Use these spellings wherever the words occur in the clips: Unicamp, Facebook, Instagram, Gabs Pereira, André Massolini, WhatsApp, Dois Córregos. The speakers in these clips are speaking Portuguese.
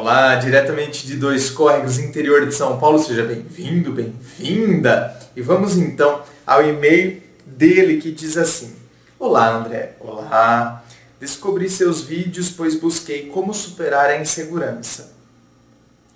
Olá, diretamente de Dois Córregos, interior de São Paulo, seja bem-vindo, bem-vinda! E vamos então ao e-mail dele que diz assim: Olá André, olá! Descobri seus vídeos, pois busquei como superar a insegurança.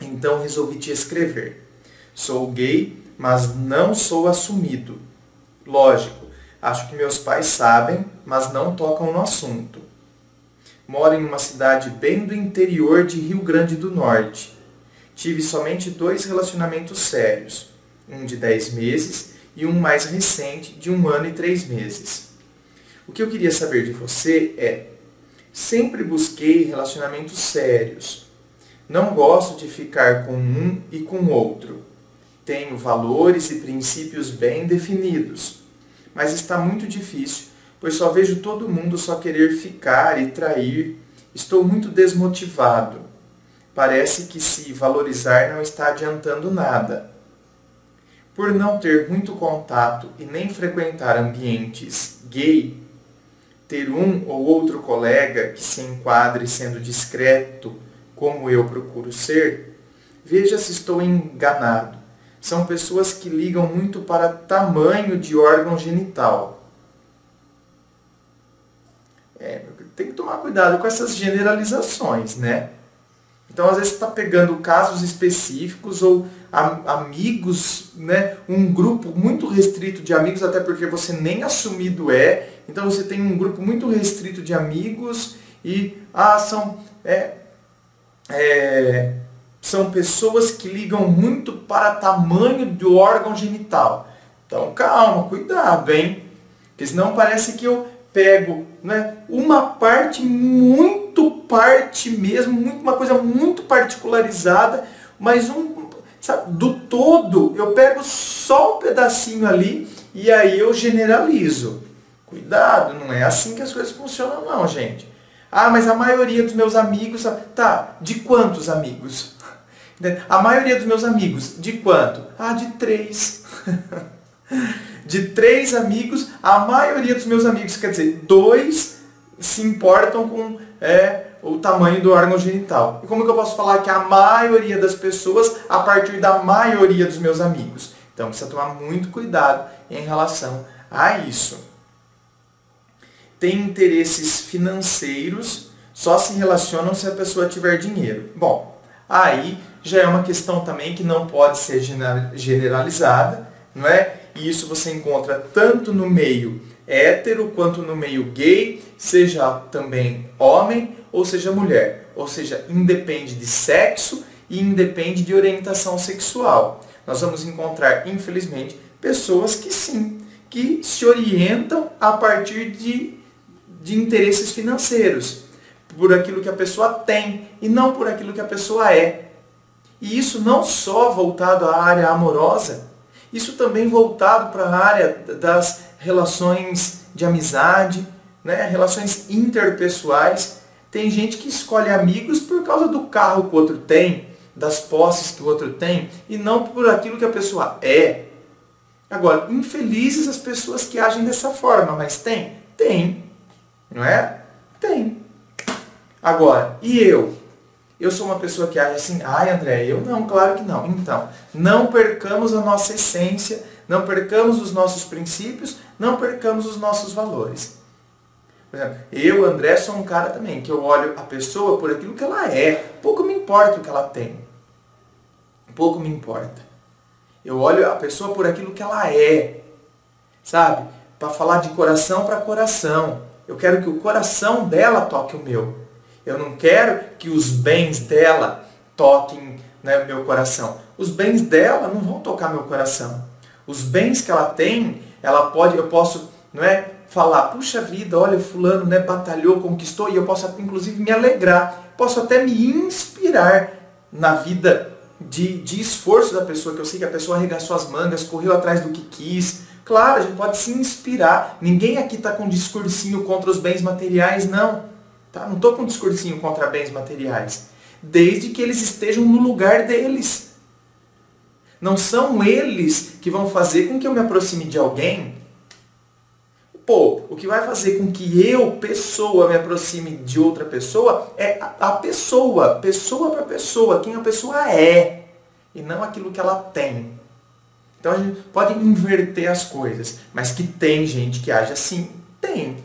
Então resolvi te escrever. Sou gay, mas não sou assumido. Lógico, acho que meus pais sabem, mas não tocam no assunto. Moro em uma cidade bem do interior de Rio Grande do Norte. Tive somente 2 relacionamentos sérios, um de 10 meses e um mais recente de 1 ano e 3 meses. O que eu queria saber de você é: sempre busquei relacionamentos sérios. Não gosto de ficar com um e com outro. Tenho valores e princípios bem definidos, mas está muito difícil, pois só vejo todo mundo só querer ficar e trair. Estou muito desmotivado. Parece que se valorizar não está adiantando nada. Por não ter muito contato e nem frequentar ambientes gay, ter um ou outro colega que se enquadre sendo discreto, como eu procuro ser, veja se estou enganado. São pessoas que ligam muito para tamanho de órgão genital. Tem que tomar cuidado com essas generalizações, né? Então, às vezes, você está pegando casos específicos ou amigos, né? Um grupo muito restrito de amigos, até porque você nem assumido é. Então, você tem um grupo muito restrito de amigos e são pessoas que ligam muito para tamanho do órgão genital. Então, calma, cuidado, hein? Porque senão parece que eu pego, né, uma parte mesmo, uma coisa muito particularizada, mas sabe, do todo eu pego só um pedacinho ali e aí eu generalizo. Cuidado, não é assim que as coisas funcionam não, gente. Ah, mas a maioria dos meus amigos, tá, de quantos amigos? A maioria dos meus amigos, de quanto? Ah, de 3. De 3 amigos, a maioria dos meus amigos, quer dizer, 2 se importam com o tamanho do órgão genital. E como que eu posso falar que a maioria das pessoas a partir da maioria dos meus amigos? Então precisa tomar muito cuidado em relação a isso. Tem interesses financeiros, só se relacionam se a pessoa tiver dinheiro. Bom, aí já é uma questão também que não pode ser generalizada, não é? E isso você encontra tanto no meio hétero quanto no meio gay, seja também homem ou seja mulher. Ou seja, independe de sexo e independe de orientação sexual. Nós vamos encontrar, infelizmente, pessoas que sim, que se orientam a partir de interesses financeiros, por aquilo que a pessoa tem e não por aquilo que a pessoa é. E isso não só voltado à área amorosa, isso também voltado para a área das relações de amizade, né? Relações interpessoais. Tem gente que escolhe amigos por causa do carro que o outro tem, das posses que o outro tem, e não por aquilo que a pessoa é. Agora, infelizes as pessoas que agem dessa forma, mas tem? Tem. Não é? Tem. Agora, e eu? Eu sou uma pessoa que age assim? Ai, André, eu não, claro que não. Então, não percamos a nossa essência, não percamos os nossos princípios, não percamos os nossos valores. Por exemplo, eu, André, sou um cara também, que eu olho a pessoa por aquilo que ela é. Pouco me importa o que ela tem. Pouco me importa. Eu olho a pessoa por aquilo que ela é. Sabe? Para falar de coração para coração. Eu quero que o coração dela toque o meu. Eu não quero que os bens dela toquem, né, meu coração. Os bens dela não vão tocar meu coração. Os bens que ela tem, eu posso, não é, falar, puxa vida, olha, fulano, né, batalhou, conquistou, e eu posso inclusive me alegrar. Posso até me inspirar na vida de esforço da pessoa, que eu sei que a pessoa arregaçou as mangas, correu atrás do que quis. Claro, a gente pode se inspirar. Ninguém aqui está com um discursinho contra os bens materiais, não. Tá? Não estou com um discursinho contra bens materiais. Desde que eles estejam no lugar deles. Não são eles que vão fazer com que eu me aproxime de alguém Pô, o que vai fazer com que eu, pessoa, me aproxime de outra pessoa é a pessoa, pessoa para pessoa, quem a pessoa é, e não aquilo que ela tem. Então a gente pode inverter as coisas, mas que tem gente que age assim, tem.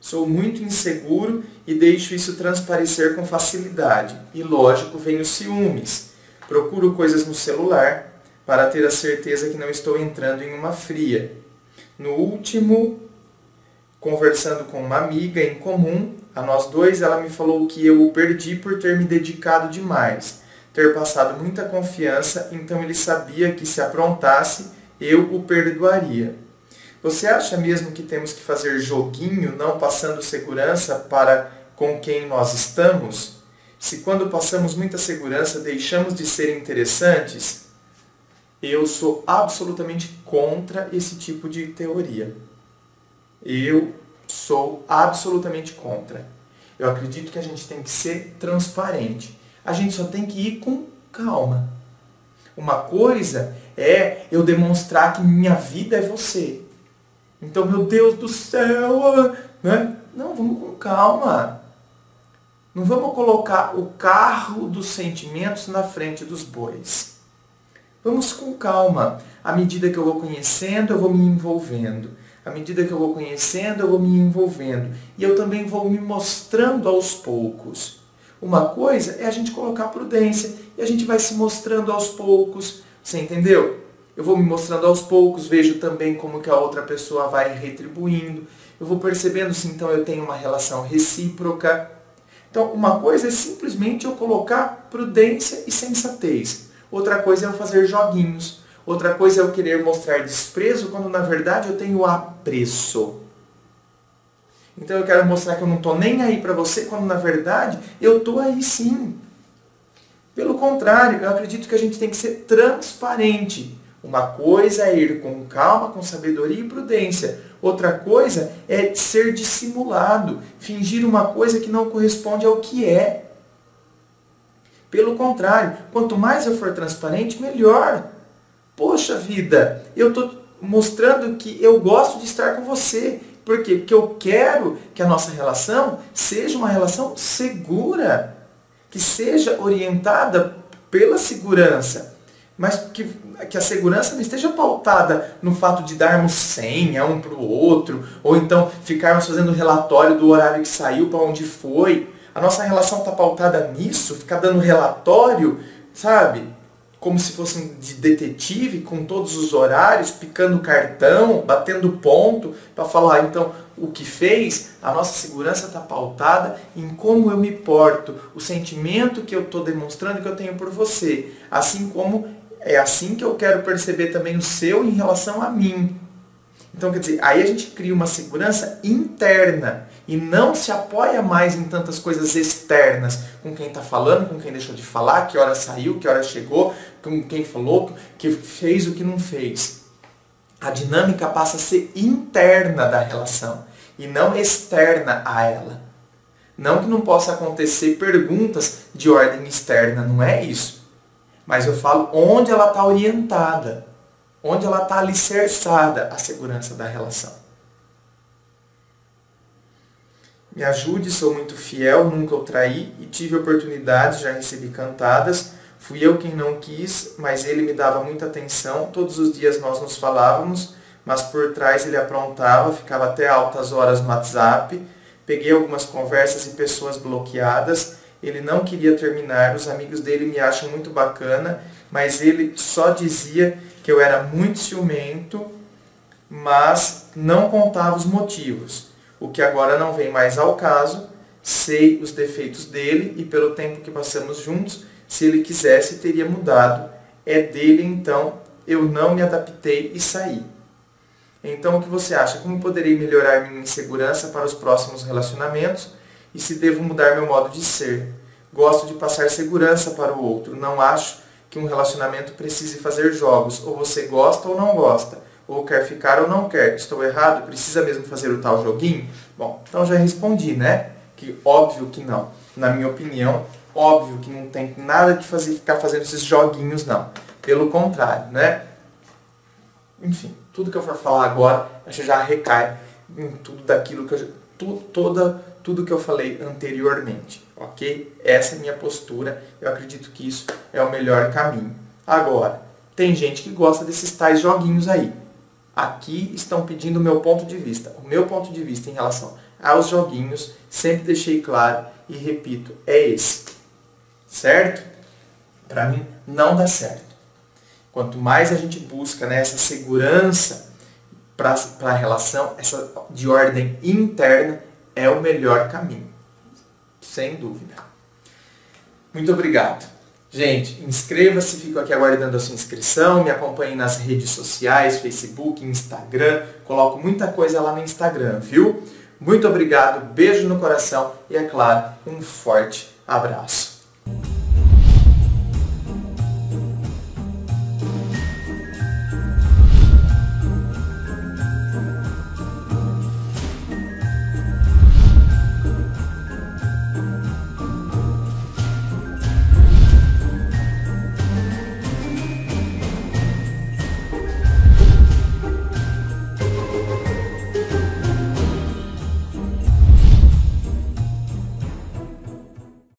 Sou muito inseguro e deixo isso transparecer com facilidade. E lógico, vem os ciúmes. Procuro coisas no celular para ter a certeza que não estou entrando em uma fria. No último, conversando com uma amiga em comum, a nós dois, ela me falou que eu o perdi por ter me dedicado demais, ter passado muita confiança, então ele sabia que se aprontasse, eu o perdoaria. Você acha mesmo que temos que fazer joguinho, não passando segurança para com quem nós estamos? Se quando passamos muita segurança, deixamos de ser interessantes? Eu sou absolutamente contra esse tipo de teoria. Eu sou absolutamente contra. Eu acredito que a gente tem que ser transparente. A gente só tem que ir com calma. Uma coisa é eu demonstrar que minha vida é você. Então, meu Deus do céu, né? Não, vamos com calma. Não vamos colocar o carro dos sentimentos na frente dos bois. Vamos com calma. À medida que eu vou conhecendo, eu vou me envolvendo. À medida que eu vou conhecendo, eu vou me envolvendo. E eu também vou me mostrando aos poucos. Uma coisa é a gente colocar prudência e a gente vai se mostrando aos poucos. Você entendeu? Eu vou me mostrando aos poucos, vejo também como que a outra pessoa vai retribuindo. Eu vou percebendo se então eu tenho uma relação recíproca. Então, uma coisa é simplesmente eu colocar prudência e sensatez. Outra coisa é eu fazer joguinhos. Outra coisa é eu querer mostrar desprezo quando na verdade eu tenho apreço. Então eu quero mostrar que eu não estou nem aí para você quando na verdade eu estou aí sim. Pelo contrário, eu acredito que a gente tem que ser transparente. Uma coisa é ir com calma, com sabedoria e prudência. Outra coisa é ser dissimulado, fingir uma coisa que não corresponde ao que é. Pelo contrário, quanto mais eu for transparente, melhor. Poxa vida, eu estou mostrando que eu gosto de estar com você. Por quê? Porque eu quero que a nossa relação seja uma relação segura, que seja orientada pela segurança, mas que a segurança não esteja pautada no fato de darmos senha um para o outro, ou então ficarmos fazendo relatório do horário que saiu, para onde foi. A nossa relação está pautada nisso, ficar dando relatório, sabe? Como se fosse de detetive, com todos os horários, picando cartão, batendo ponto, para falar, então, o que fez. A nossa segurança está pautada em como eu me porto, o sentimento que eu estou demonstrando que eu tenho por você. Assim como é assim que eu quero perceber também o seu em relação a mim. Então, quer dizer, aí a gente cria uma segurança interna e não se apoia mais em tantas coisas externas, com quem está falando, com quem deixou de falar, que hora saiu, que hora chegou, com quem falou, que fez o que não fez. A dinâmica passa a ser interna da relação e não externa a ela. Não que não possa acontecer perguntas de ordem externa, não é isso. Mas eu falo onde ela está orientada. Onde ela está alicerçada, a segurança da relação. Me ajude, sou muito fiel, nunca o traí e tive oportunidades, já recebi cantadas. Fui eu quem não quis, mas ele me dava muita atenção. Todos os dias nós nos falávamos, mas por trás ele aprontava, ficava até altas horas no WhatsApp. Peguei algumas conversas e pessoas bloqueadas. Ele não queria terminar, os amigos dele me acham muito bacana, mas ele só dizia que eu era muito ciumento, mas não contava os motivos, o que agora não vem mais ao caso. Sei os defeitos dele e pelo tempo que passamos juntos, se ele quisesse, teria mudado. É dele, então, eu não me adaptei e saí. Então, o que você acha? Como poderei melhorar minha insegurança para os próximos relacionamentos e se devo mudar meu modo de ser? Gosto de passar segurança para o outro, não acho que um relacionamento precise fazer jogos, ou você gosta ou não gosta, ou quer ficar ou não quer. Estou errado? Precisa mesmo fazer o tal joguinho? Bom, então já respondi, né? Que óbvio que não. Na minha opinião, óbvio que não tem nada de ficar fazendo esses joguinhos, não. Pelo contrário, né? Enfim, tudo que eu for falar agora, acho que já recai em tudo daquilo que eu, tudo que eu falei anteriormente, ok? Essa é a minha postura, eu acredito que isso é o melhor caminho. Agora, tem gente que gosta desses tais joguinhos aí. Aqui estão pedindo o meu ponto de vista. O meu ponto de vista em relação aos joguinhos, sempre deixei claro e repito, é esse. Certo? Para mim, não dá certo. Quanto mais a gente busca, né, essa segurança para a relação, essa de ordem interna, é o melhor caminho. Sem dúvida. Muito obrigado. Gente, inscreva-se, fico aqui aguardando a sua inscrição, me acompanhe nas redes sociais, Facebook, Instagram, coloco muita coisa lá no Instagram, viu? Muito obrigado, beijo no coração e, é claro, um forte abraço.